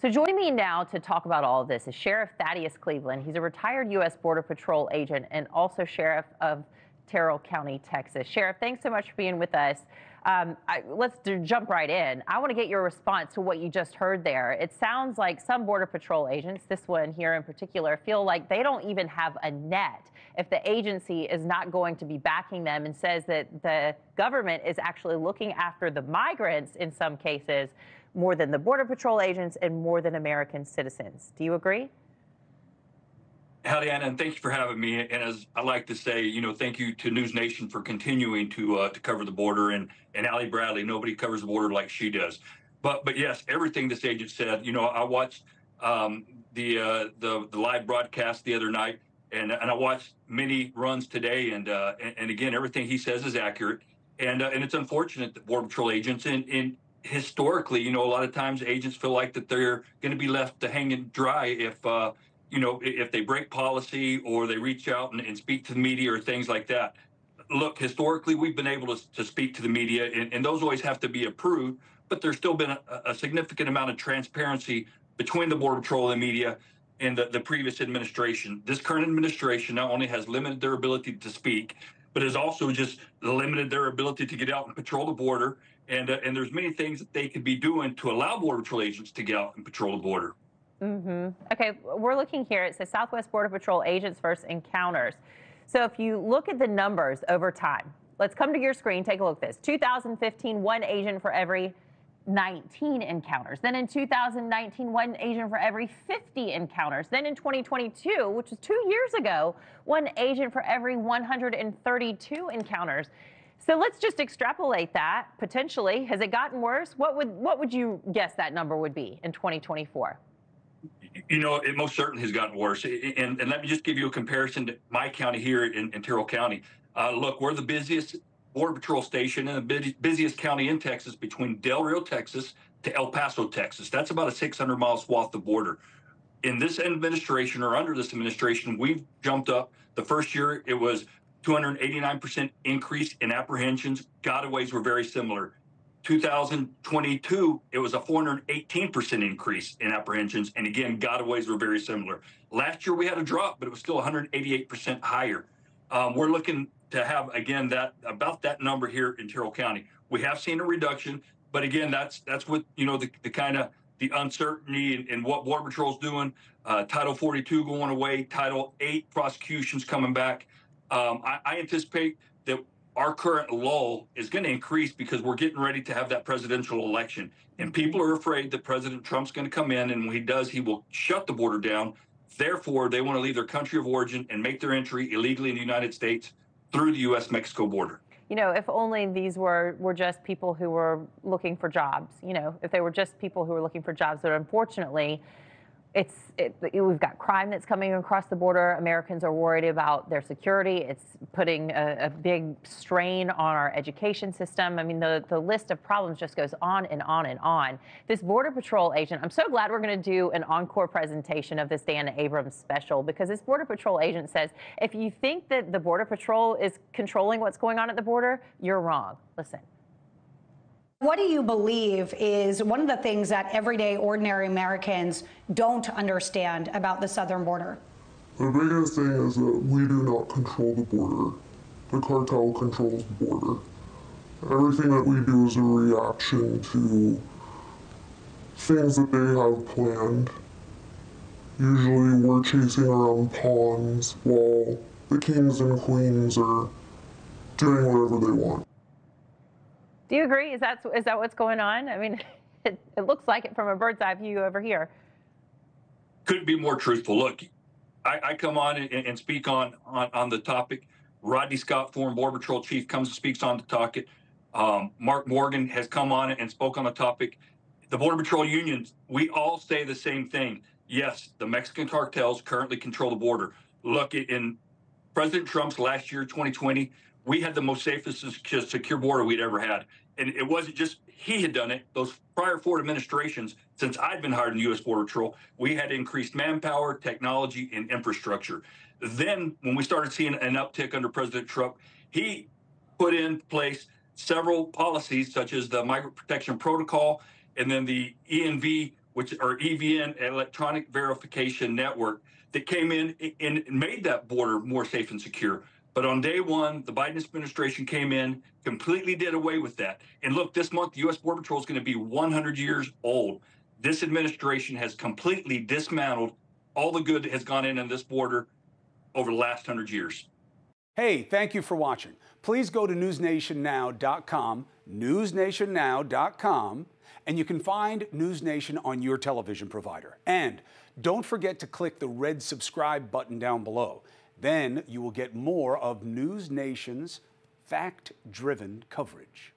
So joining me now to talk about all of this is Sheriff Thaddeus Cleveland. He's a retired U.S. Border Patrol agent and also sheriff of Terrell County, Texas. Sheriff, thanks so much for being with us. Let's jump right in. I want to get your response to what you just heard there. It sounds like some Border Patrol agents, this one here in particular, feel like they don't even have a net if the agency is not going to be backing them, and says that the government is actually looking after the migrants in some cases more than the Border Patrol agents and more than American citizens. Do you agree? Howdy, Anna, and thank you for having me. And as I like to say, you know, thank you to News Nation for continuing to cover the border, and Ali Bradley. Nobody covers the border like she does. But yes, everything this agent said. You know, I watched the live broadcast the other night, and I watched many runs today, and again, everything he says is accurate. And it's unfortunate that Border Patrol agents in historically, you know, a lot of times agents feel like that they're going to be left to hang and dry if you know, if they break policy or they reach out and speak to the media or things like that. Look, historically, we've been able to speak to the media, and those always have to be approved. But there's still been a significant amount of transparency between the Border Patrol and the media and the previous administration. This current administration not only has limited their ability to speak, but has also just limited their ability to get out and patrol the border. And there's many things that they could be doing to allow Border Patrol agents to get out and patrol the border. Okay, we're looking here. It says Southwest Border Patrol agents versus encounters. So if you look at the numbers over time, let's come to your screen. Take a look at this. 2015, one agent for every 19 encounters. Then in 2019, one agent for every 50 encounters. Then in 2022, which was 2 years ago, one agent for every 132 encounters. So let's just extrapolate that potentially. Has it gotten worse? What would you guess that number would be in 2024? You know, it most certainly has gotten worse. And let me just give you a comparison to my county here in Terrell County. Look, we're the busiest Border Patrol station and the busiest county in Texas, between Del Rio, Texas, to El Paso, Texas. That's about a 600-mile swath of the border. In this administration, or under this administration, we've jumped up. The first year, it was 289% increase in apprehensions. Gotaways were very similar. 2022, it was a 418% increase in apprehensions. And again, gotaways were very similar. Last year, we had a drop, but it was still 188% higher. We're looking to have, again, about that number here in Terrell County. We have seen a reduction, but again, that's with, you know, the kind of the uncertainty in what Border Patrol's doing, Title 42 going away, Title 8 prosecutions coming back. I anticipate that our current lull is going to increase because we're getting ready to have that presidential election. And people are afraid that President Trump's going to come in, and when he does, he will shut the border down. Therefore, they want to leave their country of origin and make their entry illegally in the United States through the U.S.-Mexico border. You know, if only these were just people who were looking for jobs, you know, if they were just people who were looking for jobs. But unfortunately, we've got crime that's coming across the border. Americans are worried about their security. It's putting a big strain on our education system. I mean, the list of problems just goes on and on and on. This Border Patrol agent, I'm so glad we're going to do an encore presentation of this Diana Abrams special, because this Border Patrol agent says, if you think that the Border Patrol is controlling what's going on at the border, you're wrong. Listen. What do you believe is one of the things that everyday ordinary Americans don't understand about the southern border? The biggest thing is that we do not control the border. The cartel controls the border. Everything that we do is a reaction to things that they have planned. Usually we're chasing around ponds while the kings and queens are doing whatever they want. Do you agree? Is that what's going on? I mean, it looks like it from a bird's eye view over here. Couldn't be more truthful. Look, I come on and speak on the topic. Rodney Scott, former Border Patrol chief, comes and speaks on the topic. Mark Morgan has come on and spoke on the topic. The Border Patrol unions, we all say the same thing. Yes, the Mexican cartels currently control the border. Look, in President Trump's last year, 2020, we had the most safest and secure border we'd ever had. And it wasn't just he had done it. Those prior four administrations, since I'd been hired in U.S. Border Patrol, we had increased manpower, technology, and infrastructure. Then when we started seeing an uptick under President Trump, he put in place several policies, such as the Migrant Protection Protocol and then the ENV which are EVN, Electronic Verification Network, that came in and made that border more safe and secure. But on day one, the Biden administration came in, completely did away with that. And look, this month, the U.S. Border Patrol is going to be 100 years old. This administration has completely dismantled all the good that has gone in on this border over the last 100 years. Hey, thank you for watching. Please go to NewsNationNow.com, NewsNationNow.com, and you can find NewsNation on your television provider. And don't forget to click the red subscribe button down below. Then you will get more of NewsNation's fact-driven coverage.